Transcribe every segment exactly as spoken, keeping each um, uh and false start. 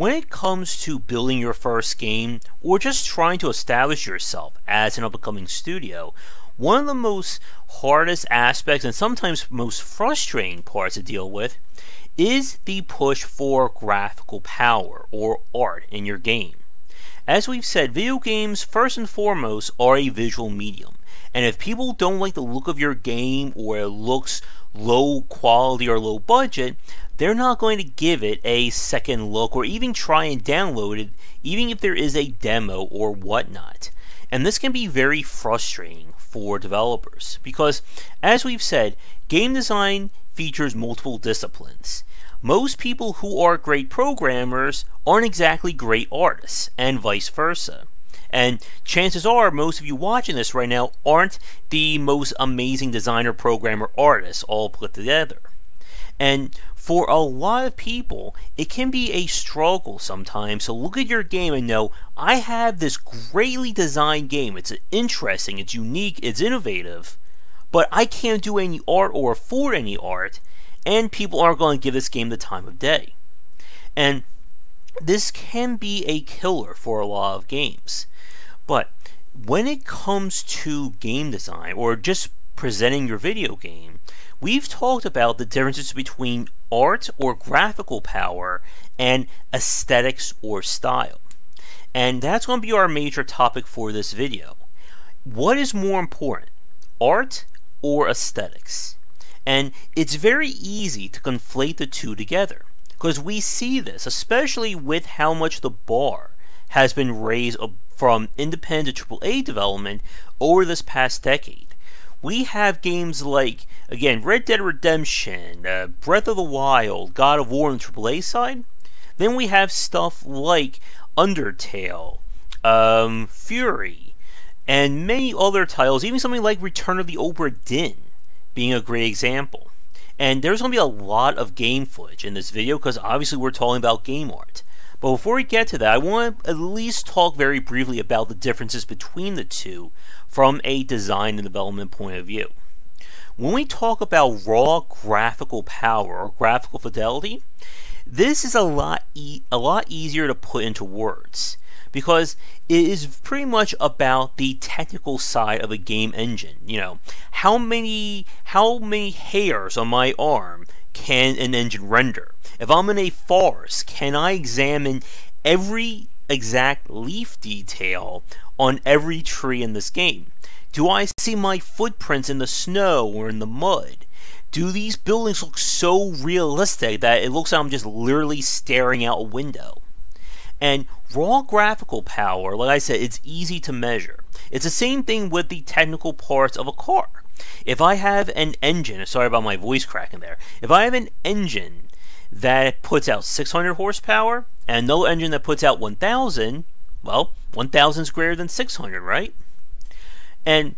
When it comes to building your first game, or just trying to establish yourself as an up-and-coming studio, one of the most hardest aspects and sometimes most frustrating parts to deal with is the push for graphical power or art in your game. As we've said, video games first and foremost are a visual medium, and if people don't like the look of your game or it looks low quality or low budget, they're not going to give it a second look or even try and download it, even if there is a demo or whatnot. And this can be very frustrating for developers because, as we've said, game design features multiple disciplines. Most people who are great programmers aren't exactly great artists, and vice versa. And chances are most of you watching this right now aren't the most amazing designer, programmer, artists all put together. And for a lot of people, it can be a struggle sometimes to look at your game and know, I have this greatly designed game, it's interesting, it's unique, it's innovative, but I can't do any art or afford any art, and people aren't going to give this game the time of day. And this can be a killer for a lot of games. But when it comes to game design or just presenting your video game, we've talked about the differences between art or graphical power and aesthetics or style. And that's going to be our major topic for this video. What is more important, art or aesthetics? And it's very easy to conflate the two together because we see this, especially with how much the bar has been raised from independent to triple A development over this past decade. We have games like, again, Red Dead Redemption, uh, Breath of the Wild, God of War on the triple A side. Then we have stuff like Undertale, um, Fury, and many other titles, even something like Return of the Obra Dinn being a great example. And there's going to be a lot of game footage in this video because obviously we're talking about game art. But before we get to that, I want to at least talk very briefly about the differences between the two from a design and development point of view. When we talk about raw graphical power or graphical fidelity, this is a lot, e a lot easier to put into words because it is pretty much about the technical side of a game engine. You know, how many, how many hairs on my arm can an engine render? If I'm in a forest, can I examine every exact leaf detail on every tree in this game? Do I see my footprints in the snow or in the mud? Do these buildings look so realistic that it looks like I'm just literally staring out a window? And raw graphical power, like I said, it's easy to measure. It's the same thing with the technical parts of a car. If I have an engine, sorry about my voice cracking there, if I have an engine that puts out six hundred horsepower and another engine that puts out one thousand, well, one thousand is greater than six hundred, right? And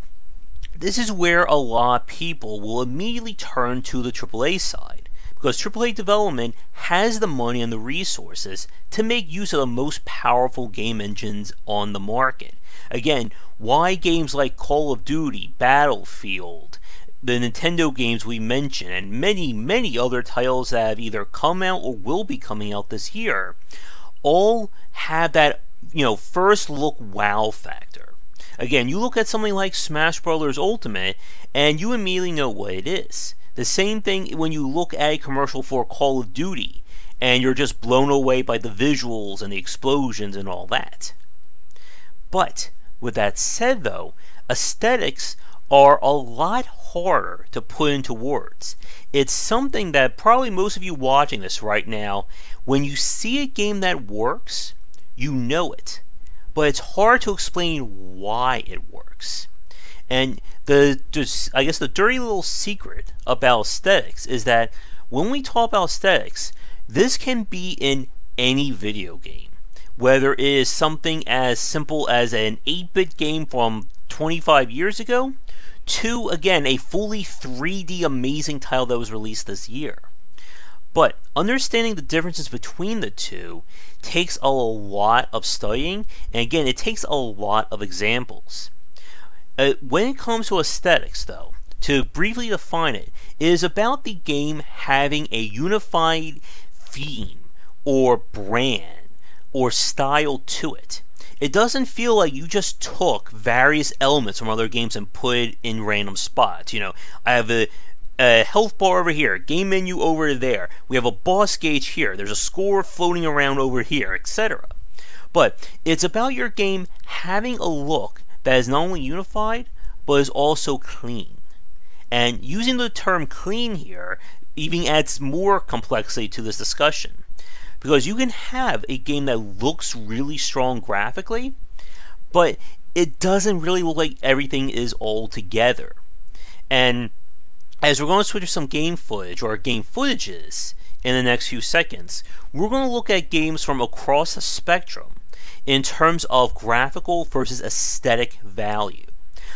this is where a lot of people will immediately turn to the triple A side because triple A development has the money and the resources to make use of the most powerful game engines on the market. Again, why games like Call of Duty, Battlefield, the Nintendo games we mentioned, and many, many other titles that have either come out or will be coming out this year, all have that, you know, first look wow factor. Again, you look at something like Smash Bros. Ultimate, and you immediately know what it is. The same thing when you look at a commercial for Call of Duty, and you're just blown away by the visuals and the explosions and all that. But, with that said though, aesthetics are a lot harder to put into words. It's something that probably most of you watching this right now, when you see a game that works, you know it, but it's hard to explain why it works. And the just, I guess the dirty little secret about aesthetics is that when we talk about aesthetics, this can be in any video game, whether it is something as simple as an eight bit game from twenty-five years ago to, again, a fully three D amazing title that was released this year. But understanding the differences between the two takes a lot of studying, and again, it takes a lot of examples. Uh, when it comes to aesthetics, though, to briefly define it, it is about the game having a unified theme or brand or style to it. It doesn't feel like you just took various elements from other games and put it in random spots. You know, I have a, a health bar over here, game menu over there, we have a boss gauge here, there's a score floating around over here, et cetera. But it's about your game having a look that is not only unified, but is also clean. And using the term clean here even adds more complexity to this discussion. Because you can have a game that looks really strong graphically, but it doesn't really look like everything is all together. And as we're going to switch to some game footage, or game footages, in the next few seconds, we're going to look at games from across the spectrum in terms of graphical versus aesthetic value.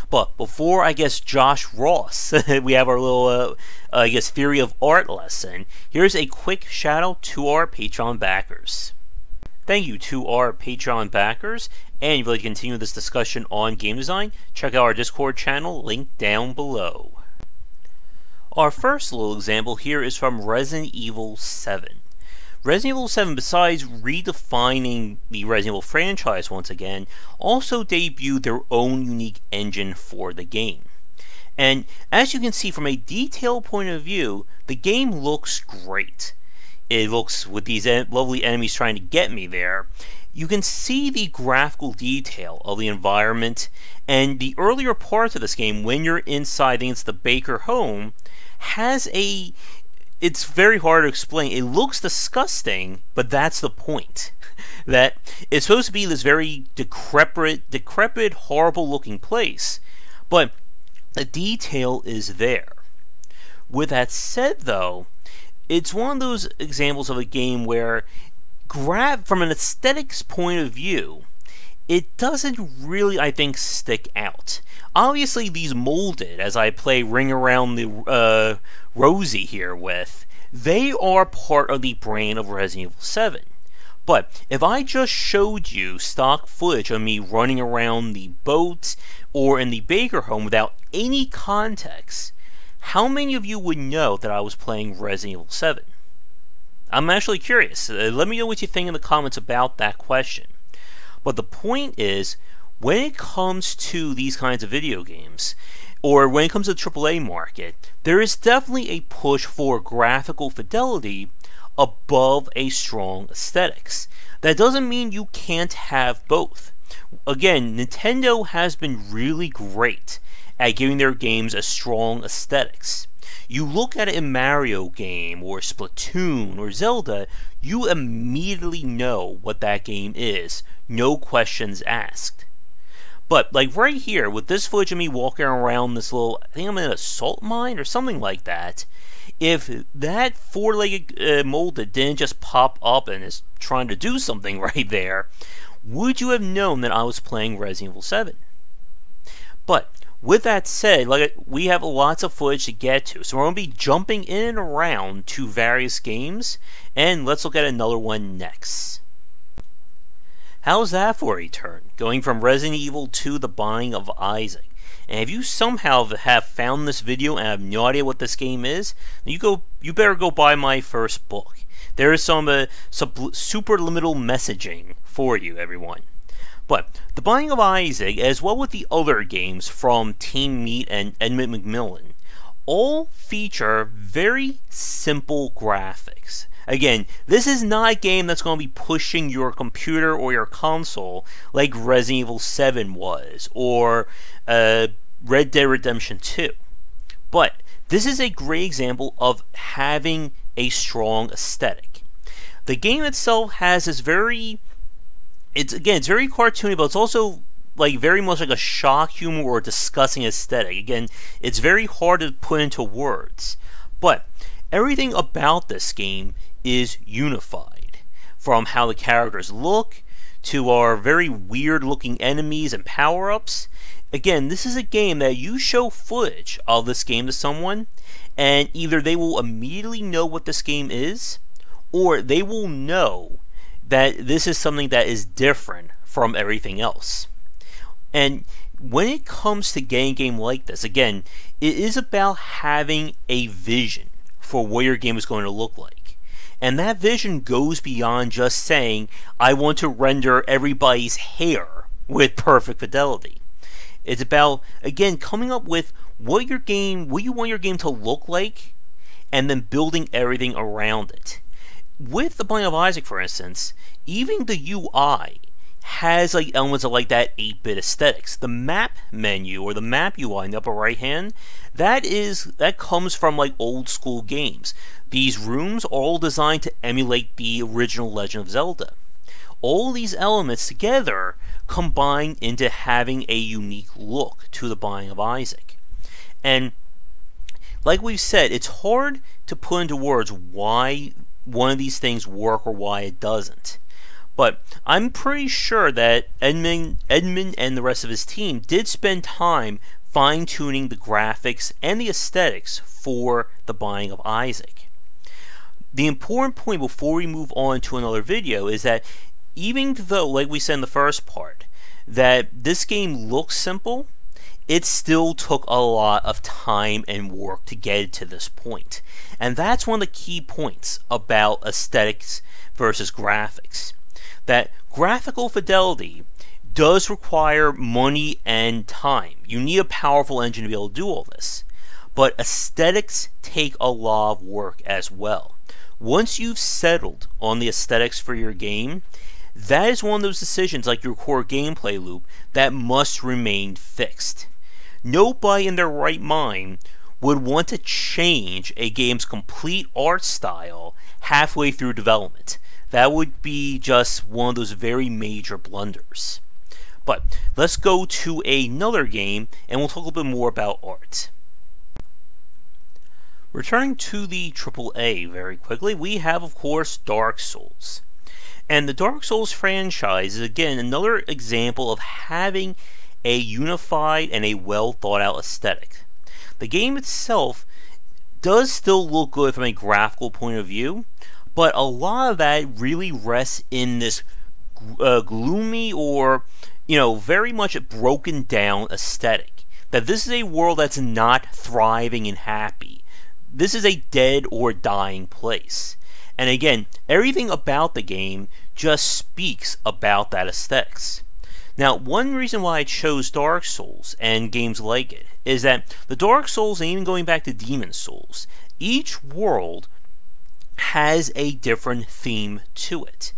But before, I guess, Josh Ross, we have our little, uh, uh, I guess, theory of art lesson, here's a quick shout out to our Patreon backers. Thank you to our Patreon backers, and if you'd like to continue this discussion on game design, check out our Discord channel, linked down below. Our first little example here is from Resident Evil seven. Resident Evil seven, besides redefining the Resident Evil franchise once again, also debuted their own unique engine for the game. And as you can see from a detail point of view, the game looks great. It looks, with these en- lovely enemies trying to get me there, you can see the graphical detail of the environment, and the earlier parts of this game, when you're inside, I think it's the Baker home, has a... It's very hard to explain. It looks disgusting, but that's the point. That it's supposed to be this very decrepit, decrepit, horrible-looking place, but the detail is there. With that said, though, it's one of those examples of a game where, grab from an aesthetics point of view, it doesn't really, I think, stick out. Obviously, these molded, as I play Ring Around the uh, Rosie here with, they are part of the brand of Resident Evil seven. But if I just showed you stock footage of me running around the boat or in the Baker home without any context, how many of you would know that I was playing Resident Evil seven? I'm actually curious. Uh, let me know what you think in the comments about that question. But the point is, when it comes to these kinds of video games, or when it comes to the triple A market, there is definitely a push for graphical fidelity above a strong aesthetics. That doesn't mean you can't have both. Again, Nintendo has been really great at giving their games a strong aesthetics. You look at it in Mario game, or Splatoon, or Zelda, you immediately know what that game is, no questions asked. But, like right here, with this footage of me walking around this little, I think I'm in a salt mine or something like that, if that four-legged uh, mold that didn't just pop up and is trying to do something right there, would you have known that I was playing Resident Evil seven? But, with that said, like we have lots of footage to get to, so we're going to be jumping in and around to various games, and let's look at another one next. How's that for a turn? Going from Resident Evil to The Binding of Isaac. And if you somehow have found this video and have no idea what this game is, you go. You better go buy my first book. There is some uh, sub super liminal messaging for you, everyone. But The Binding of Isaac, as well with the other games from Team Meat and Edmund McMillan, all feature very simple graphics. Again, this is not a game that's going to be pushing your computer or your console like Resident Evil seven was, or uh, Red Dead Redemption two. But this is a great example of having a strong aesthetic. The game itself has this very, it's again, it's very cartoony, but it's also like very much like a shock humor or disgusting aesthetic. Again, it's very hard to put into words, but everything about this game is unified, from how the characters look to our very weird looking enemies and power-ups. Again, this is a game that you show footage of this game to someone, and either they will immediately know what this game is, or they will know that this is something that is different from everything else. And when it comes to getting a game like this, again, it is about having a vision for what your game is going to look like. And that vision goes beyond just saying, I want to render everybody's hair with perfect fidelity. It's about, again, coming up with what your game, what you want your game to look like, and then building everything around it. With The Binding of Isaac, for instance, even the U I has like elements of like that eight bit aesthetics. The map menu, or the map U I in the upper right hand, that is that comes from like old school games. These rooms are all designed to emulate the original Legend of Zelda. All these elements together combine into having a unique look to The Binding of Isaac. And like we've said, it's hard to put into words why one of these things work or why it doesn't. But I'm pretty sure that Edmund, Edmund and the rest of his team did spend time fine-tuning the graphics and the aesthetics for The Binding of Isaac. The important point before we move on to another video is that even though, like we said in the first part, that this game looks simple, it still took a lot of time and work to get to this point. And that's one of the key points about aesthetics versus graphics. That graphical fidelity does require money and time. You need a powerful engine to be able to do all this. But aesthetics take a lot of work as well. Once you've settled on the aesthetics for your game, that is one of those decisions, like your core gameplay loop, that must remain fixed. Nobody in their right mind would want to change a game's complete art style halfway through development. That would be just one of those very major blunders. But let's go to another game and we'll talk a little bit more about art. Returning to the triple A very quickly, we have, of course, Dark Souls. And the Dark Souls franchise is, again, another example of having a unified and a well thought out aesthetic. The game itself does still look good from a graphical point of view, but a lot of that really rests in this uh, gloomy or, you know, very much broken down aesthetic. That this is a world that's not thriving and happy. This is a dead or dying place. And again, everything about the game just speaks about that aesthetics. Now, one reason why I chose Dark Souls and games like it is that the Dark Souls, and even going back to Demon Souls, each world has a different theme to it.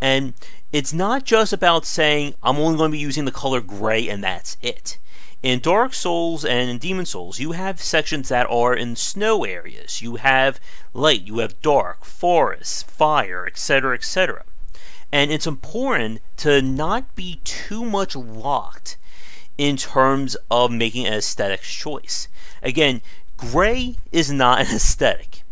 And it's not just about saying, I'm only going to be using the color gray and that's it. In Dark Souls and in Demon Souls, you have sections that are in snow areas. You have light, you have dark, forests, fire, et cetera, et cetera. And it's important to not be too much locked in terms of making an aesthetic choice. Again, gray is not an aesthetic.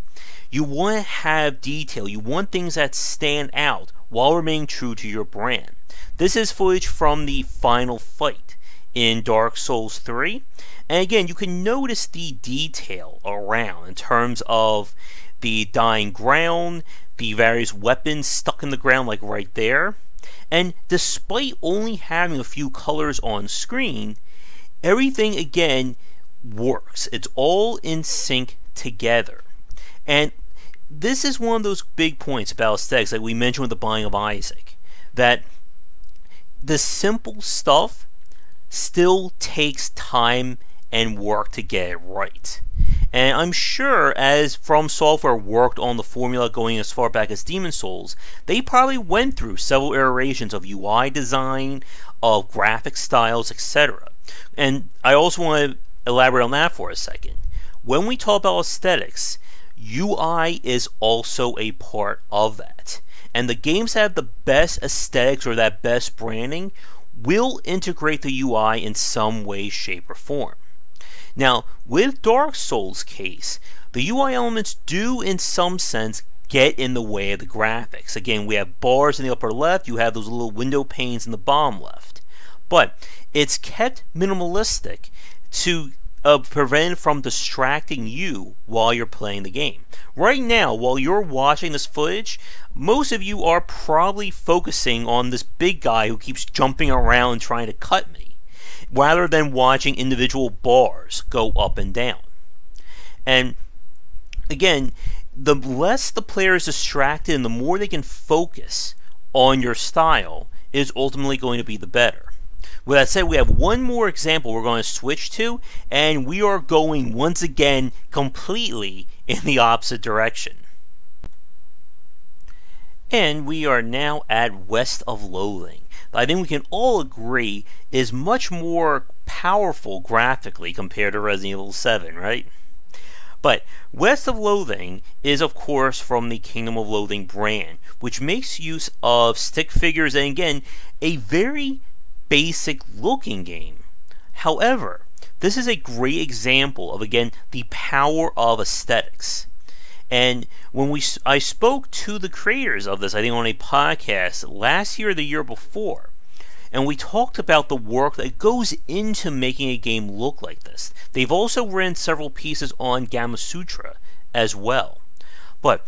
You want to have detail, you want things that stand out while remaining true to your brand. This is footage from the final fight in Dark Souls three. And again, you can notice the detail around in terms of the dying ground, the various weapons stuck in the ground like right there. And despite only having a few colors on screen, everything again works. It's all in sync together. And this is one of those big points about aesthetics, like we mentioned with The Binding of Isaac, that the simple stuff still takes time and work to get it right. And I'm sure as From Software worked on the formula going as far back as Demon Souls, they probably went through several iterations of U I design, of graphic styles, et cetera. And I also want to elaborate on that for a second. When we talk about aesthetics, U I is also a part of that. And the games that have the best aesthetics or that best branding will integrate the U I in some way, shape, or form. Now, with Dark Souls' case, the U I elements do, in some sense, get in the way of the graphics. Again, we have bars in the upper left, you have those little window panes in the bottom left. But it's kept minimalistic to Uh, prevent from distracting you while you're playing the game. Right now, while you're watching this footage, most of you are probably focusing on this big guy who keeps jumping around trying to cut me, rather than watching individual bars go up and down. And again, the less the player is distracted and the more they can focus on your style is ultimately going to be the better. With that said, we have one more example we're going to switch to, and we are going once again completely in the opposite direction. And we are now at West of Loathing. I think we can all agree is much more powerful graphically compared to Resident Evil seven, right? But West of Loathing is of course from the Kingdom of Loathing brand, which makes use of stick figures and again a very basic looking game. However, this is a great example of again the power of aesthetics. And when we I spoke to the creators of this, I think on a podcast last year or the year before, and we talked about the work that goes into making a game look like this. They've also written several pieces on Gamasutra as well. But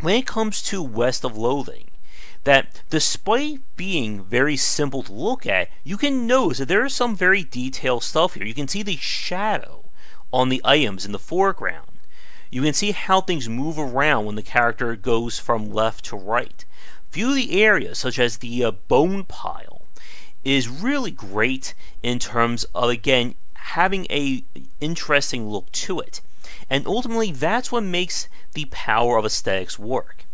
when it comes to West of Loathing, that despite being very simple to look at, you can notice that there is some very detailed stuff here. You can see the shadow on the items in the foreground. You can see how things move around when the character goes from left to right. View the areas, such as the uh, bone pile, is really great in terms of, again, having a interesting look to it. And ultimately, that's what makes the power of aesthetics work,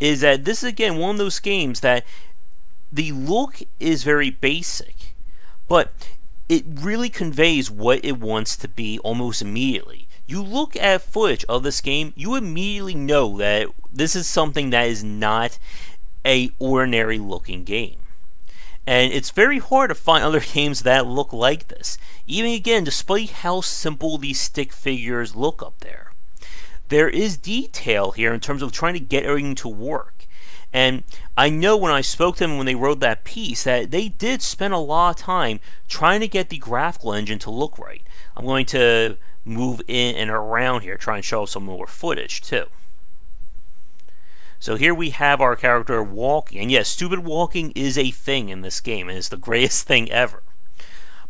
is that this is, again, one of those games that the look is very basic, but it really conveys what it wants to be almost immediately. You look at footage of this game, you immediately know that this is something that is not a ordinary looking game. And it's very hard to find other games that look like this, even again despite how simple these stick figures look up there. There is detail here in terms of trying to get everything to work. And I know when I spoke to them when they wrote that piece that they did spend a lot of time trying to get the graphical engine to look right. I'm going to move in and around here, try and show some more footage too. So here we have our character walking, and yes, stupid walking is a thing in this game, and it's the greatest thing ever.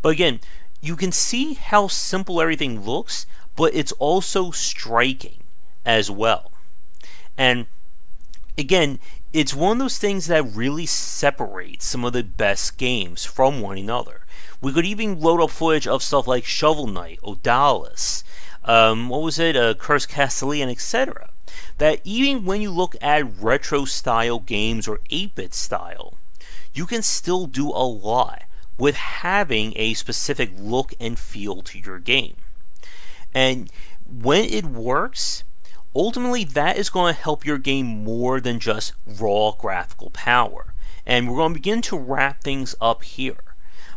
But again, you can see how simple everything looks, but it's also striking as well. And again, it's one of those things that really separates some of the best games from one another. We could even load up footage of stuff like Shovel Knight, Odallus, um, what was it, uh, Curse Castellan, et cetera. That even when you look at retro style games or eight bit style, you can still do a lot with having a specific look and feel to your game. And when it works, ultimately that is going to help your game more than just raw graphical power. And we're going to begin to wrap things up here.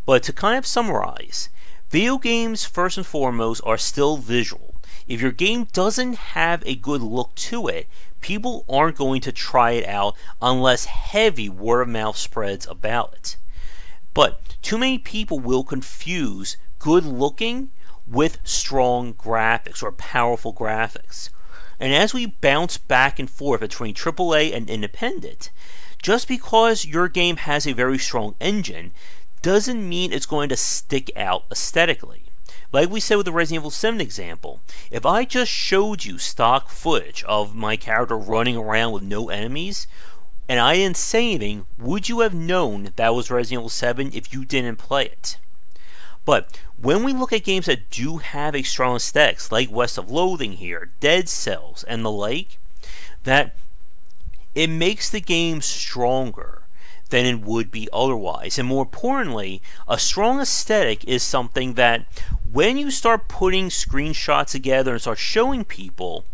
But to kind of summarize, video games first and foremost are still visual. If your game doesn't have a good look to it, people aren't going to try it out unless heavy word of mouth spreads about it. But too many people will confuse good looking with strong graphics or powerful graphics. And as we bounce back and forth between triple A and independent, just because your game has a very strong engine doesn't mean it's going to stick out aesthetically. Like we said with the Resident Evil seven example, if I just showed you stock footage of my character running around with no enemies, and I didn't say anything, would you have known that was Resident Evil seven if you didn't play it? But when we look at games that do have a strong aesthetics, like West of Loathing here, Dead Cells, and the like, that it makes the game stronger than it would be otherwise. And more importantly, a strong aesthetic is something that when you start putting screenshots together and start showing people,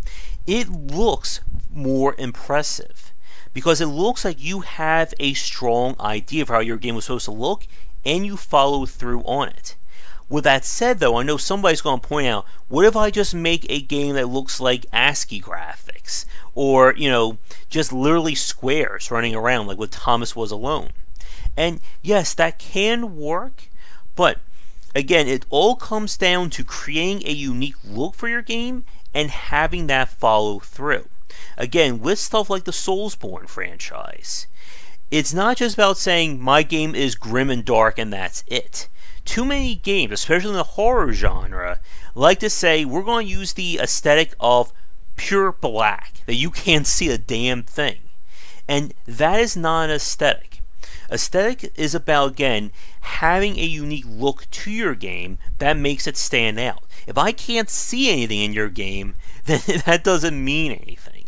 it looks more impressive because it looks like you have a strong idea of how your game was supposed to look and you follow through on it. With that said though, I know somebody's going to point out, what if I just make a game that looks like ASCII graphics? Or, you know, just literally squares running around like with Thomas Was Alone. And yes, that can work, but again, it all comes down to creating a unique look for your game and having that follow through. Again, with stuff like the Soulsborne franchise, it's not just about saying my game is grim and dark and that's it. Too many games, especially in the horror genre, like to say we're going to use the aesthetic of pure black, that you can't see a damn thing. And that is not an aesthetic. Aesthetic is about, again, having a unique look to your game that makes it stand out. If I can't see anything in your game, then that doesn't mean anything.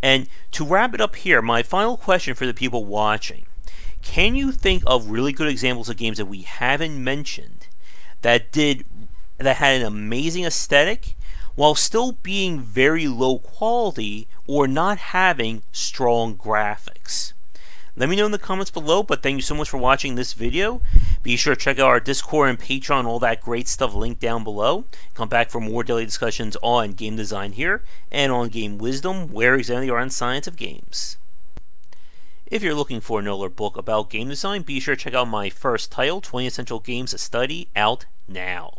And to wrap it up here, my final question for the people watching. Can you think of really good examples of games that we haven't mentioned that did that had an amazing aesthetic while still being very low quality or not having strong graphics? Let me know in the comments below, but thank you so much for watching this video. Be sure to check out our Discord and Patreon, all that great stuff linked down below. Come back for more daily discussions on game design here and on Game Wisdom, where exactly are on Science of Games. If you're looking for an older book about game design, be sure to check out my first title, twenty Essential Games to Study, out now.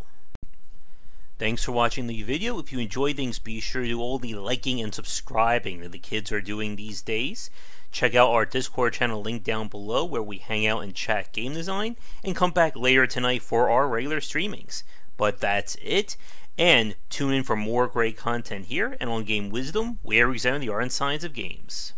Thanks for watching the video. If you enjoy things, be sure to do all the liking and subscribing that the kids are doing these days. Check out our Discord channel linked down below, where we hang out and chat game design, and come back later tonight for our regular streamings. But that's it, and tune in for more great content here and on Game Wisdom, where we examine the art and science of games.